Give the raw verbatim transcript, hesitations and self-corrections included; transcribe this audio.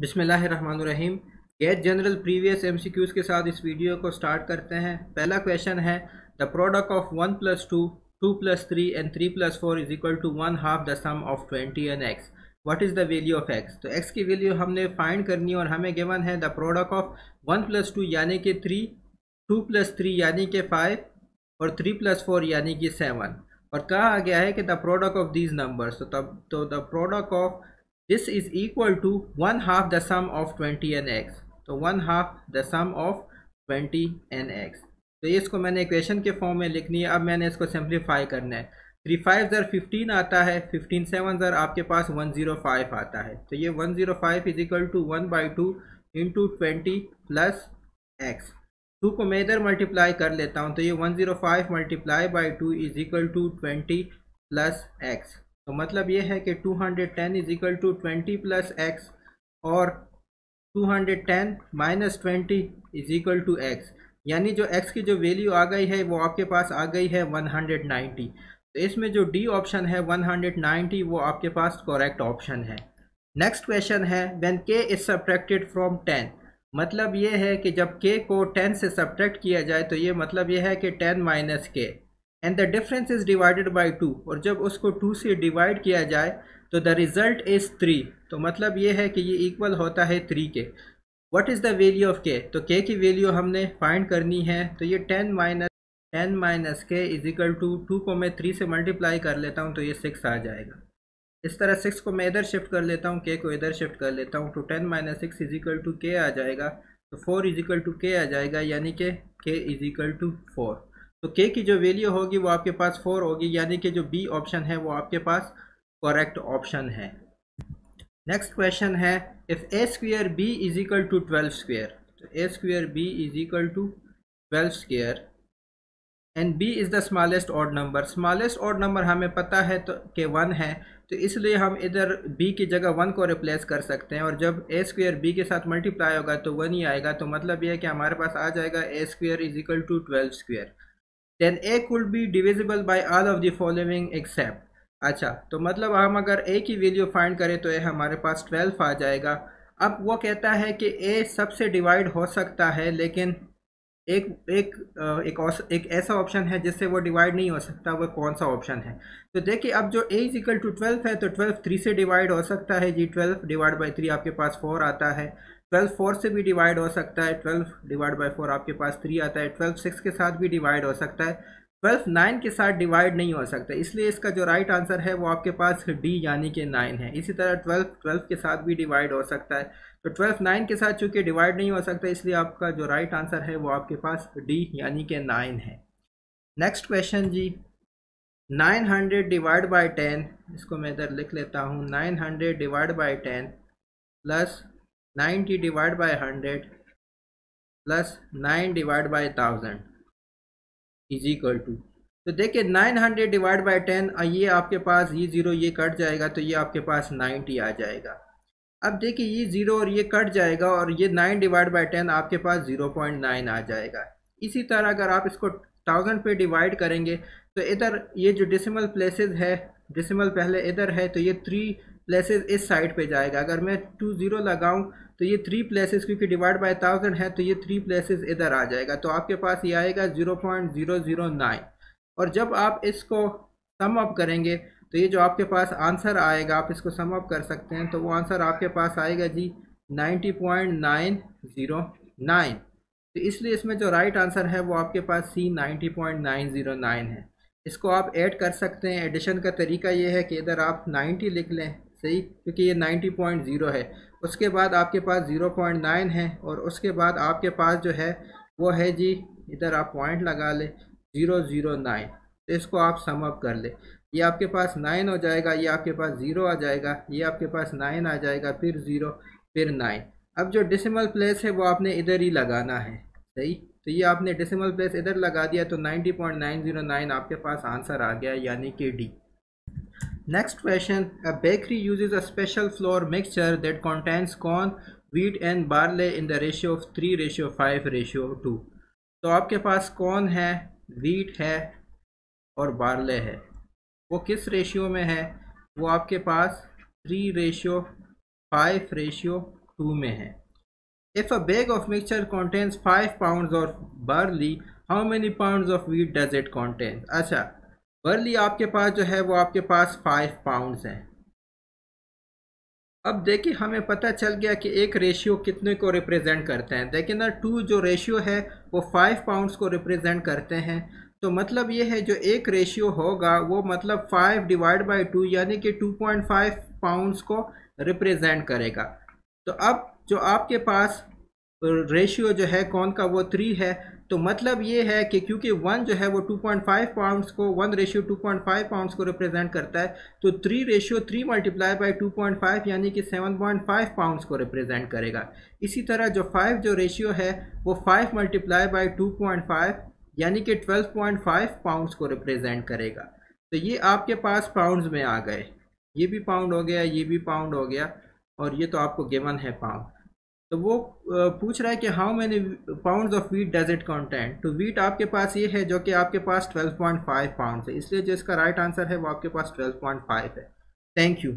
बिस्मिल्लाहिर्रहमानुर्रहीम। GAT general previous MCQs के साथ इस वीडियो को स्टार्ट करते हैं। पहला क्वेश्चन है the product of one plus two, two plus three and three plus four is equal to one half the sum of twenty and x. What is the value of x? तो x की value हमने find करनी है और हमें given है the product of one plus two यानी कि थ्री, टू प्लस थ्री यानी कि फाइव और थ्री प्लस फोर यानी कि सेवन। और कहा गया है कि the product of these numbers, तो तब तो the product of this is equal to one half the sum of twenty and x. तो one half the sum of twenty and x. तो ये इसको मैंने इक्वेशन के फॉर्म में लिखनी है। अब मैंने इसको सिंप्लीफाई करना है। थ्री फाइव ज़र फिफ्टीन आता है, फिफ्टीन सेवन ज़र आपके पास वन ज़ीरो फाइव आता है। तो ये one zero five is equal to one by two into twenty plus x. Two को मैं इधर मल्टीप्लाई कर लेता हूँ, तो ये one zero five multiply by two is equal to twenty plus x. तो मतलब ये है कि two hundred ten is equal to twenty plus x और two hundred ten minus twenty is equal to x. यानी जो एक्स की जो वैल्यू आ गई है वो आपके पास आ गई है वन हंड्रेड नाइन्टी। तो इसमें जो डी ऑप्शन है वन हंड्रेड नाइन्टी वो आपके पास करेक्ट ऑप्शन है। नेक्स्ट क्वेश्चन है when K is subtracted from ten. मतलब ये है कि जब के को टेन से सब्ट्रैक्ट किया जाए तो ये मतलब ये है कि ten minus K and the difference is divided by two. और जब उसको टू से डिवाइड किया जाए तो द रिज़ल्ट इज़ थ्री। तो मतलब ये है कि ये इक्वल होता है three K. What is the value of K? तो के की वैल्यू हमने फाइंड करनी है। तो ये ten minus ten minus K is equal to two को मैं थ्री से मल्टीप्लाई कर लेता हूँ तो ये सिक्स आ जाएगा। इस तरह सिक्स को मैं इधर शिफ्ट कर लेता हूँ, के को इधर शिफ्ट कर लेता हूँ, तो ten minus six is equal to K आ जाएगा। तो four is equal to K आ जाएगा, यानी कि के इज इक्वल टू फोर। तो के की जो वैल्यू होगी वो आपके पास फोर होगी, यानी कि जो बी ऑप्शन है वो आपके पास करेक्ट ऑप्शन है। नेक्स्ट क्वेश्चन है if A square B is equal to twelve square. तो A square B is equal to twelve square and B is the smallest odd number. Smallest odd number हमें पता है तो के one है, तो इसलिए हम इधर b की जगह वन को रिप्लेस कर सकते हैं। और जब a स्क्वेयर b के साथ मल्टीप्लाई होगा तो वन ही आएगा। तो मतलब यह है कि हमारे पास आ जाएगा a square is equal to twelve square. Then a could be divisible by all of the following except. अच्छा, तो मतलब हम अगर a की वैल्यू फाइंड करें तो a हमारे पास ट्वेल्व आ जाएगा। अब वो कहता है कि a सबसे डिवाइड हो सकता है, लेकिन एक एक एक, एक ऐसा ऑप्शन है जिससे वो डिवाइड नहीं हो सकता, वो कौन सा ऑप्शन है? तो देखिए, अब जो a is equal to twelve है तो ट्वेल्व थ्री से डिवाइड हो सकता है जी। ट्वेल्व डिवाइड बाई थ्री आपके पास फोर आता है। ट्वेल्व फोर से भी डिवाइड हो सकता है, ट्वेल्व डिवाइड बाई फोर आपके पास थ्री आता है। ट्वेल्व सिक्स के साथ भी डिवाइड हो सकता है, ट्वेल्व नाइन के साथ डिवाइड नहीं हो सकता। इसलिए इसका जो राइट right आंसर है वो आपके पास डी यानी कि नाइन है। इसी तरह ट्वेल्व ट्वेल्व के साथ भी डिवाइड हो सकता है, तो ट्वेल्व नाइन के साथ चूँकि डिवाइड नहीं हो सकता, इसलिए आपका जो राइट right आंसर है वो आपके पास डी यानी कि नाइन है। नेक्स्ट क्वेश्चन जी nine hundred divide by ten. इसको मैं इधर लिख लेता हूँ, nine hundred divide by ten plus ninety divide by hundred plus nine divide by thousand is equal to. तो देखिए nine hundred divide by ten, ये आपके पास ये ज़ीरो ये कट जाएगा तो ये आपके पास नाइन्टी आ जाएगा। अब देखिए ये ज़ीरो और ये कट जाएगा और ये नाइन डिवाइड बाई टेन आपके पास ज़ीरो पॉइंट नाइन आ जाएगा। इसी तरह अगर आप इसको थाउजेंड पे डिवाइड करेंगे तो इधर ये जो डेसिमल प्लेसेस है, डेसिमल पहले इधर है तो ये थ्री प्लेसेस इस साइड पे जाएगा। अगर मैं टू ज़ीरो लगाऊं तो ये थ्री प्लेसेस, क्योंकि डिवाइड बाय थाउजेंड है तो ये थ्री प्लेसेस इधर आ जाएगा। तो आपके पास ये आएगा zero point zero zero nine. और जब आप इसको सम अप करेंगे तो ये जो आपके पास आंसर आएगा, आप इसको सम अप कर सकते हैं, तो वो आंसर आपके पास आएगा जी ninety point nine zero nine. तो इसलिए इसमें जो राइट आंसर है वो आपके पास C ninety point nine zero nine है। इसको आप ऐड कर सकते हैं। एडिशन का तरीका ये है कि इधर आप नाइन्टी लिख लें, सही, क्योंकि ये नाइन्टी पॉइंट ज़ीरो है। उसके बाद आपके पास ज़ीरो पॉइंट नाइन है और उसके बाद आपके पास जो है वो है जी, इधर आप पॉइंट लगा लें, ज़ीरो ज़ीरो नाइन। तो इसको आप सम अप कर लें, ये आपके पास नाइन हो जाएगा, ये आपके पास ज़ीरो आ जाएगा, ये आपके पास नाइन आ जाएगा, फिर ज़ीरो, फिर नाइन। अब जो डेसिमल प्लेस है वो आपने इधर ही लगाना है, सही। तो ये आपने डेसिमल प्लेस इधर लगा दिया तो ninety point nine zero nine आपके पास आंसर आ गया, यानी कि D. Next question a bakery uses a special flour mixture that contains corn, wheat and barley in the ratio of three ratio five ratio two. तो आपके पास corn है, wheat है और बार्ले है। वो किस रेशियो में है? वो आपके पास three ratio five ratio two में है। If a bag of mixture contains five pounds of barley, how many pounds of wheat does it contain? अच्छा, barley आपके पास जो है वो आपके पास five pounds हैं। अब देखिए हमें पता चल गया कि एक रेशियो कितने को रिप्रेजेंट करते हैं। देखिए ना टू जो रेशियो है वो five pounds को रिप्रेजेंट करते हैं। तो मतलब ये है जो एक रेशियो होगा वो मतलब five डिवाइड बाई टू यानी कि टू पॉइंट फाइव पाउंड्स को रिप्रेजेंट करेगा। तो अब जो आपके पास रेशियो जो है कौन का वो थ्री है, तो मतलब ये है कि क्योंकि वन जो है वो टू पॉइंट फाइव पाउंड्स को one ratio two point five pounds को रिप्रेजेंट करता है, तो three ratio three multiply by two point five यानी कि सेवन पॉइंट फाइव पाउंड्स को रिप्रेजेंट करेगा। इसी तरह जो फाइव जो रेशियो है वो five multiply by two point five यानी कि ट्वेल्व पॉइंट फाइव पाउंड्स को रिप्रेजेंट करेगा। तो ये आपके पास पाउंड्स में आ गए, ये भी पाउंड हो गया, ये भी पाउंड हो गया और ये तो आपको गिवन है पाउंड। तो वो पूछ रहा है कि how many pounds of wheat does it contain. तो वीट आपके पास ये है जो कि आपके पास ट्वेल्व पॉइंट फाइव पाउंड्स है, इसलिए जो इसका राइट right आंसर है वो आपके पास ट्वेल्व पॉइंट फाइव है। Thank you.